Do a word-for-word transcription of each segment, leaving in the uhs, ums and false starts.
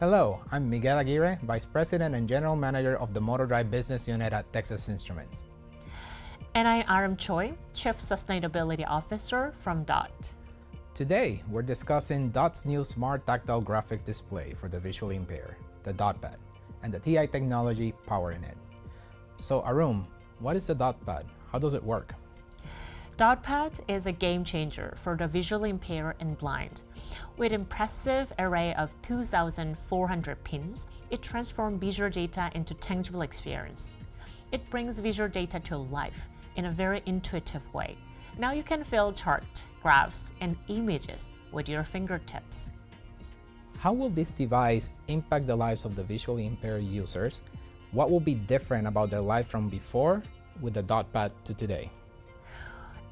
Hello, I'm Miguel Aguirre, Vice President and General Manager of the Motor Drive Business Unit at Texas Instruments. And I'm Ahrum Choi, Chief Sustainability Officer from Dot. Today, we're discussing Dot's new smart tactile graphic display for the visually impaired, the Dot Pad, and the T I technology powering it. So Ahrum, what is the Dot Pad? How does it work? Dot Pad is a game changer for the visually impaired and blind. With an impressive array of two thousand four hundred pins, it transforms visual data into tangible experience. It brings visual data to life in a very intuitive way. Now you can fill charts, graphs, and images with your fingertips. How will this device impact the lives of the visually impaired users? What will be different about their life from before with the Dot Pad to today?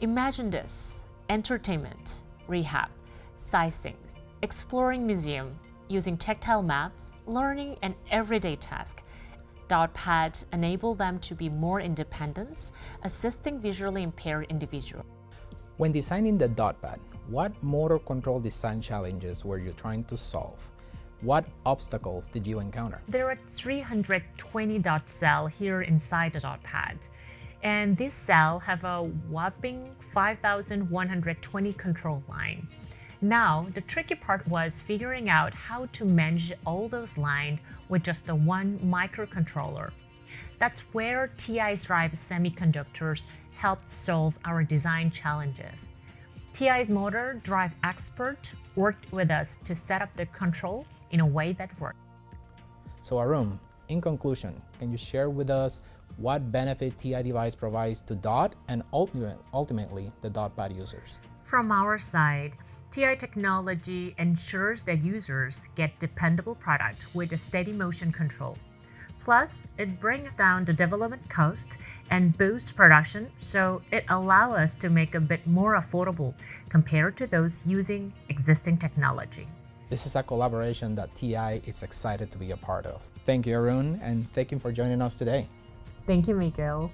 Imagine this: entertainment, rehab, sightseeing, exploring museum, using tactile maps, learning, and everyday tasks. Dot Pad enables them to be more independent, assisting visually impaired individuals. When designing the Dot Pad, what motor control design challenges were you trying to solve? What obstacles did you encounter? There are three hundred twenty dot cells here inside the Dot Pad. And these cells have a whopping five thousand one hundred twenty control lines. Now, the tricky part was figuring out how to manage all those lines with just the one microcontroller. That's where T I's Drive Semiconductors helped solve our design challenges. T I's motor drive expert worked with us to set up the control in a way that worked. So Ahrum, in conclusion, can you share with us what benefit T I device provides to Dot and ultimate, ultimately the Dot Pad users? From our side, T I technology ensures that users get dependable product with a steady motion control. Plus, it brings down the development cost and boosts production, so it allows us to make a bit more affordable compared to those using existing technology. This is a collaboration that T I is excited to be a part of. Thank you, Ahrum, and thank you for joining us today. Thank you, Miguel.